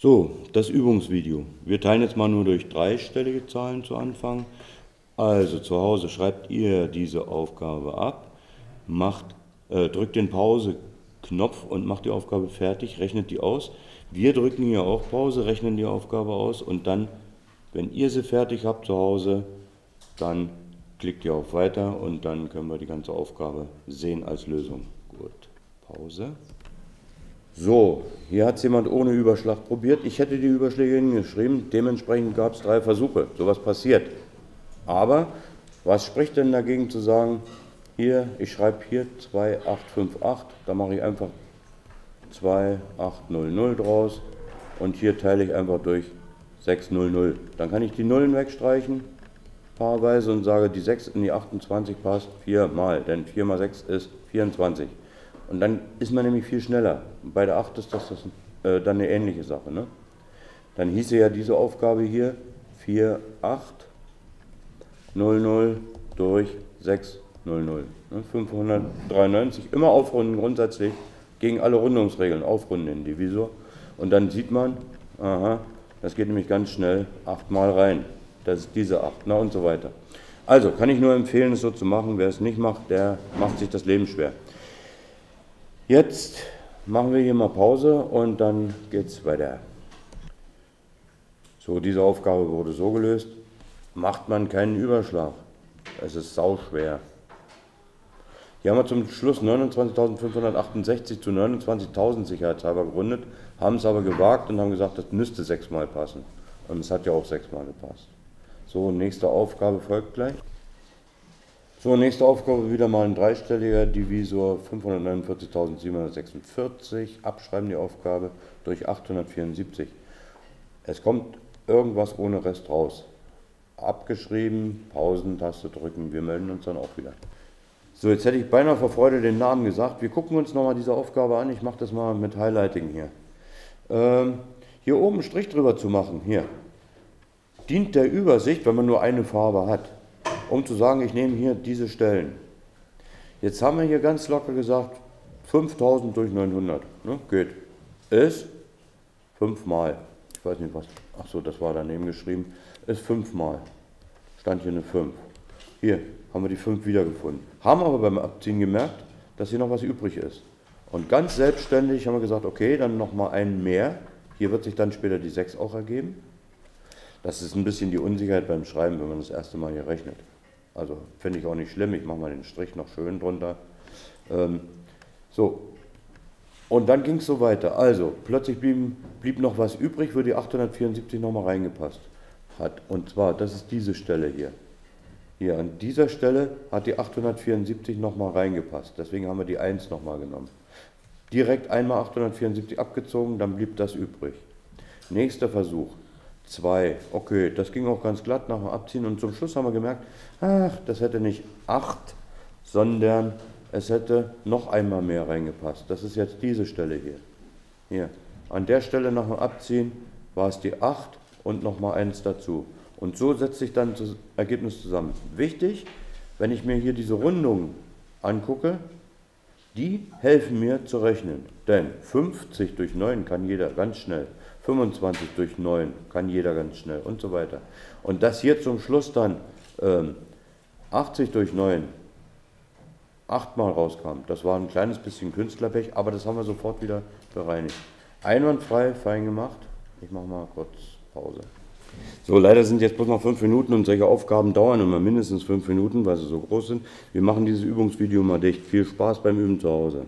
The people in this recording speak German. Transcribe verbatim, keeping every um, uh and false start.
So, das Übungsvideo. Wir teilen jetzt mal nur durch dreistellige Zahlen zu Anfang. Also zu Hause schreibt ihr diese Aufgabe ab, macht, äh, drückt den Pause-Knopf und macht die Aufgabe fertig, rechnet die aus. Wir drücken hier auch Pause, rechnen die Aufgabe aus und dann, wenn ihr sie fertig habt zu Hause, dann klickt ihr auf Weiter und dann können wir die ganze Aufgabe sehen als Lösung. Gut, Pause. So, hier hat es jemand ohne Überschlag probiert. Ich hätte die Überschläge hingeschrieben, dementsprechend gab es drei Versuche. Sowas passiert. Aber was spricht denn dagegen zu sagen, hier, ich schreibe hier zwei acht fünf acht, da mache ich einfach zwei acht null null draus und hier teile ich einfach durch sechs null null. Dann kann ich die Nullen wegstreichen, paarweise, und sage, die sechs in die achtundzwanzig passt viermal, denn vier mal sechs ist vierundzwanzig. Und dann ist man nämlich viel schneller. Und bei der acht ist das, das äh, dann eine ähnliche Sache. Ne? Dann hieße ja diese Aufgabe hier vier acht null null durch sechs null null. fünfhundertdreiundneunzig, immer aufrunden grundsätzlich, gegen alle Rundungsregeln, aufrunden in den Divisor. Und dann sieht man, aha, das geht nämlich ganz schnell acht mal rein. Das ist diese acht, na und so weiter. Also kann ich nur empfehlen, es so zu machen. Wer es nicht macht, der macht sich das Leben schwer. Jetzt machen wir hier mal Pause und dann geht's weiter. So, diese Aufgabe wurde so gelöst. Macht man keinen Überschlag. Es ist sauschwer. Hier haben wir zum Schluss neunundzwanzigtausendfünfhundertachtundsechzig zu neunundzwanzigtausend sicherheitshalber gerundet, haben es aber gewagt und haben gesagt, das müsste sechsmal passen. Und es hat ja auch sechsmal gepasst. So, nächste Aufgabe folgt gleich. So, nächste Aufgabe, wieder mal ein dreistelliger Divisor, fünfhundertneunundvierzigtausendsiebenhundertsechsundvierzig, abschreiben die Aufgabe durch achthundertvierundsiebzig. Es kommt irgendwas ohne Rest raus. Abgeschrieben, Pausentaste drücken, wir melden uns dann auch wieder. So, jetzt hätte ich beinahe vor Freude den Namen gesagt. Wir gucken uns nochmal diese Aufgabe an, ich mache das mal mit Highlighting hier. Ähm, hier oben einen Strich drüber zu machen, hier, dient der Übersicht, wenn man nur eine Farbe hat, um zu sagen, ich nehme hier diese Stellen. Jetzt haben wir hier ganz locker gesagt, fünftausend durch neunhundert, ne? Geht, ist fünfmal, ich weiß nicht was, ach so, das war daneben geschrieben, ist fünfmal, stand hier eine fünf. Hier haben wir die fünf wiedergefunden, haben aber beim Abziehen gemerkt, dass hier noch was übrig ist. Und ganz selbstständig haben wir gesagt, okay, dann nochmal einen mehr, hier wird sich dann später die sechs auch ergeben. Das ist ein bisschen die Unsicherheit beim Schreiben, wenn man das erste Mal hier rechnet. Also finde ich auch nicht schlimm, ich mache mal den Strich noch schön drunter. Ähm, so, und dann ging es so weiter. Also, plötzlich blieb, blieb noch was übrig, für die achthundertvierundsiebzig nochmal reingepasst hat. Und zwar, das ist diese Stelle hier. Hier an dieser Stelle hat die achthundertvierundsiebzig nochmal reingepasst. Deswegen haben wir die eins nochmal genommen. Direkt einmal achthundertvierundsiebzig abgezogen, dann blieb das übrig. Nächster Versuch. zwei. Okay, das ging auch ganz glatt nach dem Abziehen und zum Schluss haben wir gemerkt, ach, das hätte nicht acht, sondern es hätte noch einmal mehr reingepasst. Das ist jetzt diese Stelle hier. Hier. An der Stelle nach dem Abziehen war es die acht und nochmal eins dazu. Und so setzt sich dann das Ergebnis zusammen. Wichtig, wenn ich mir hier diese Rundungen angucke, die helfen mir zu rechnen. Denn fünfzig durch neun kann jeder ganz schnell. fünfundzwanzig durch neun kann jeder ganz schnell und so weiter. Und das hier zum Schluss dann ähm, achtzig durch neun achtmal rauskam, das war ein kleines bisschen Künstlerpech, aber das haben wir sofort wieder bereinigt. Einwandfrei, fein gemacht. Ich mache mal kurz Pause. So, leider sind jetzt bloß noch fünf Minuten und solche Aufgaben dauern immer mindestens fünf Minuten, weil sie so groß sind. Wir machen dieses Übungsvideo mal dicht. Viel Spaß beim Üben zu Hause.